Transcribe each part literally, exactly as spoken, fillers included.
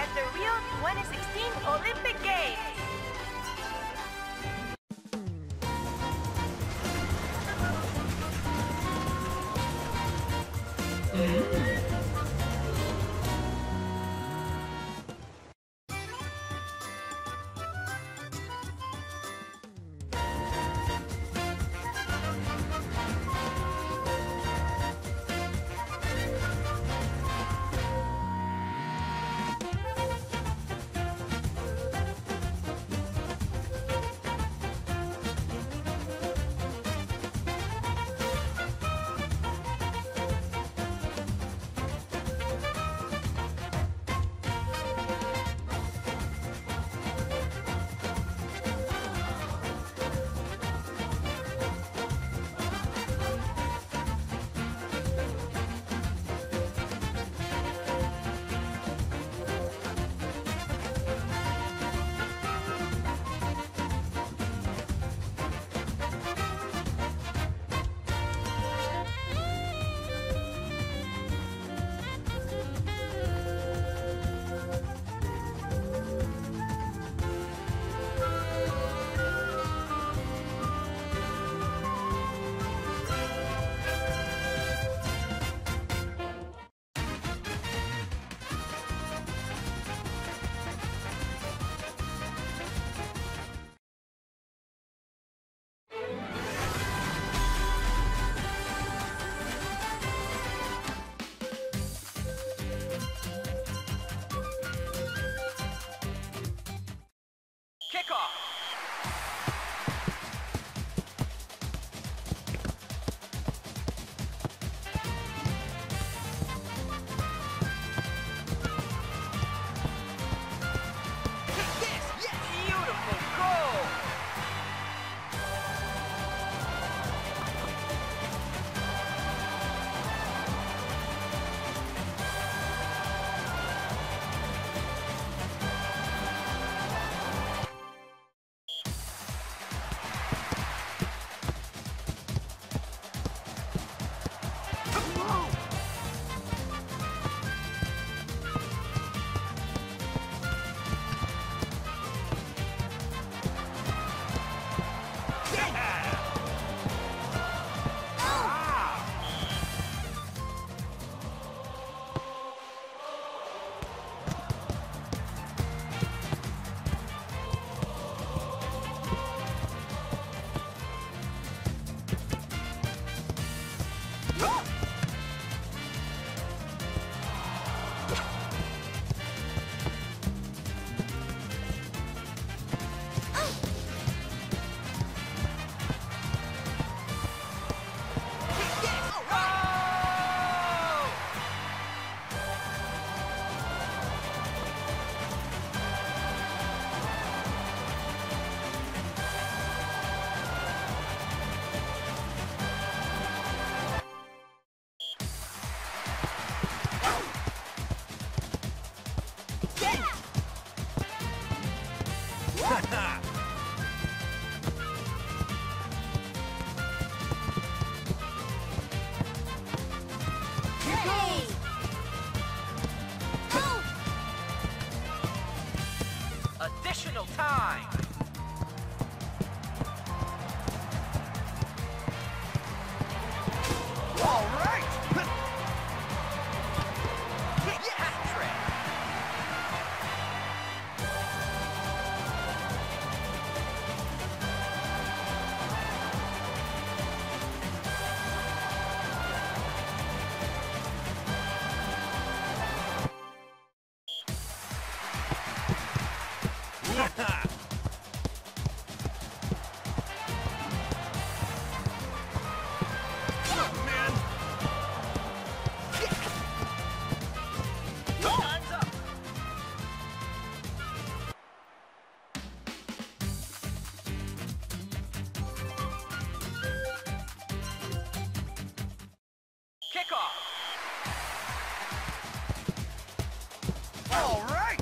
at the Rio twenty sixteen Olympic Games. Additional time. All right. Hit your hat trick. All right.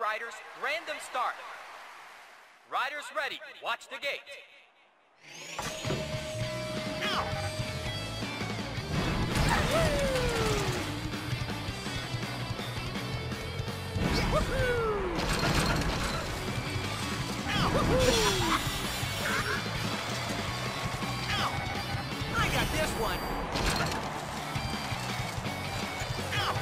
Riders, random start. Riders ready. Watch the gate. Ow! I got this one. Ow!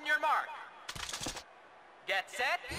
On your mark. Get set. Go!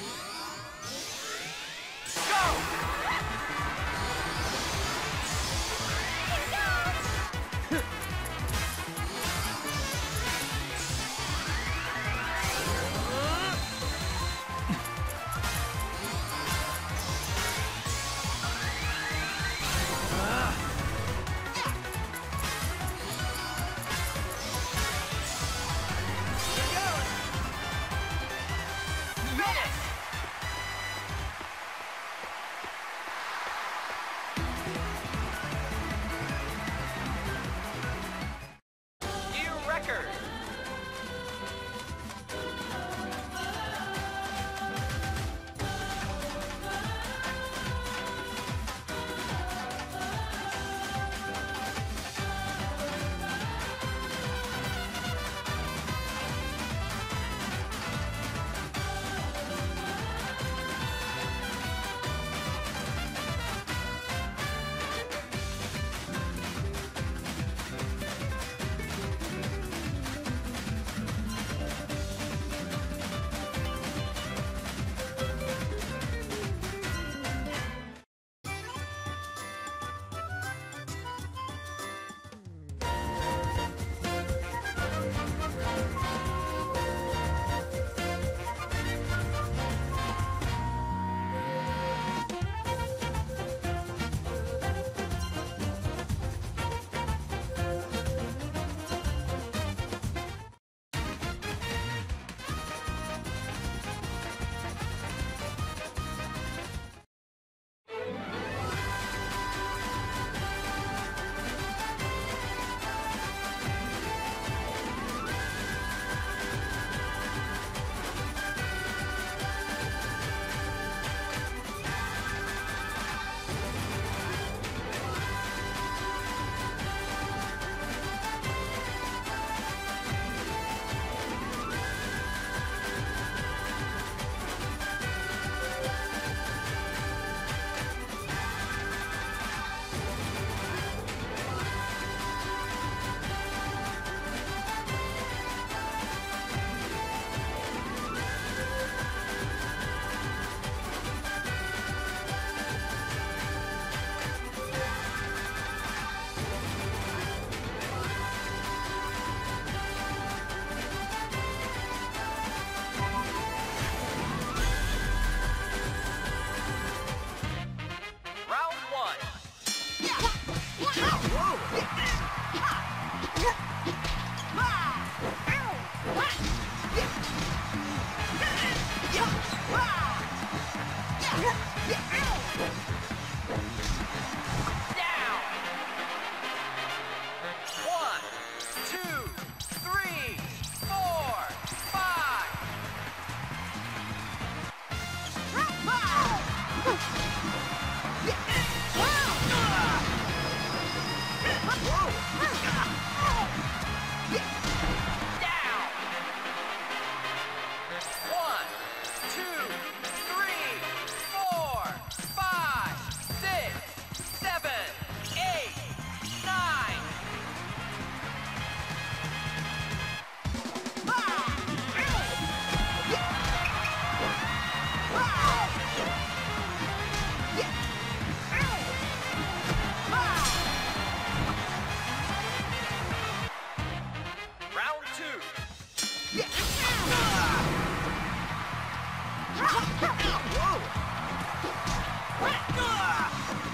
Whoa!